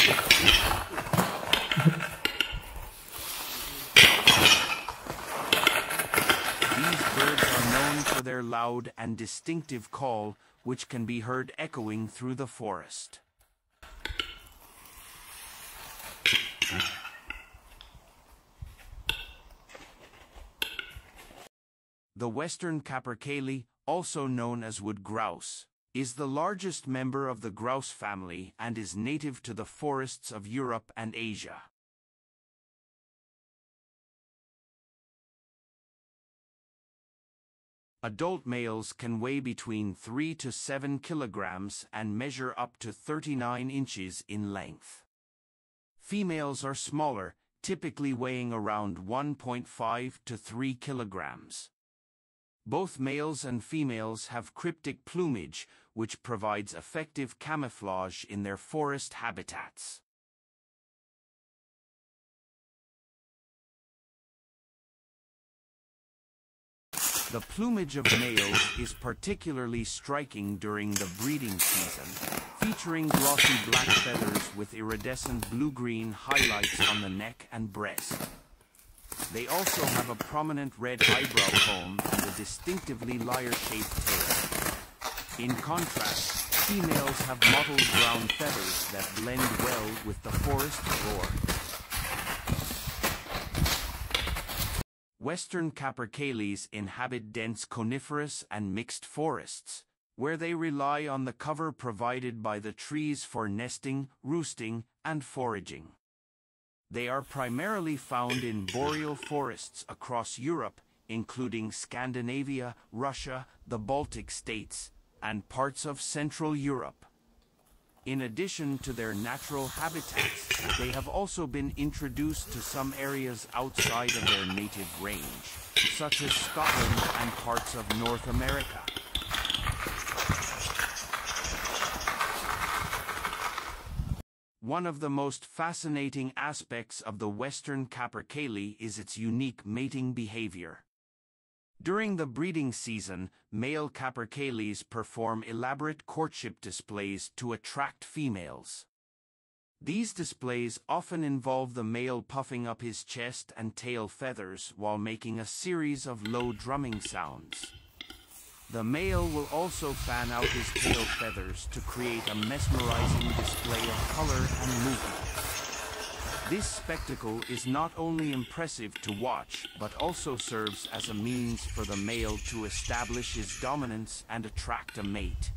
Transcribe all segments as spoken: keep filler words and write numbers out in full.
These birds are known for their loud and distinctive call, which can be heard echoing through the forest. The Western Capercaillie, also known as wood grouse, is the largest member of the grouse family and is native to the forests of Europe and Asia. Adult males can weigh between three to seven kilograms and measure up to thirty-nine inches in length. Females are smaller, typically weighing around one point five to three kilograms. Both males and females have cryptic plumage, which provides effective camouflage in their forest habitats. The plumage of males is particularly striking during the breeding season, featuring glossy black feathers with iridescent blue-green highlights on the neck and breast. They also have a prominent red eyebrow comb and a distinctively lyre-shaped tail. In contrast, females have mottled brown feathers that blend well with the forest floor. Western Capercaillies inhabit dense coniferous and mixed forests, where they rely on the cover provided by the trees for nesting, roosting, and foraging. They are primarily found in boreal forests across Europe, including Scandinavia, Russia, the Baltic states, and parts of Central Europe. In addition to their natural habitats, they have also been introduced to some areas outside of their native range, such as Scotland and parts of North America. One of the most fascinating aspects of the Western Capercaillie is its unique mating behavior. During the breeding season, male Capercaillies perform elaborate courtship displays to attract females. These displays often involve the male puffing up his chest and tail feathers while making a series of low drumming sounds. The male will also fan out his tail feathers to create a mesmerizing display of color and movement. This spectacle is not only impressive to watch, but also serves as a means for the male to establish his dominance and attract a mate.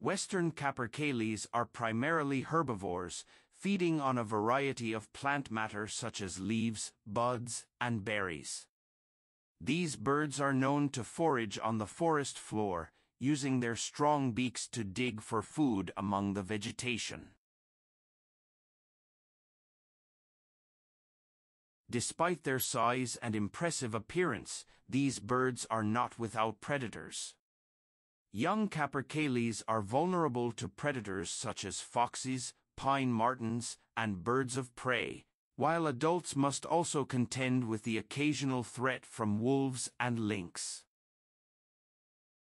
Western Capercaillies are primarily herbivores, feeding on a variety of plant matter such as leaves, buds, and berries. These birds are known to forage on the forest floor, using their strong beaks to dig for food among the vegetation. Despite their size and impressive appearance, these birds are not without predators. Young Capercaillies are vulnerable to predators such as foxes, pine martens, and birds of prey, while adults must also contend with the occasional threat from wolves and lynx.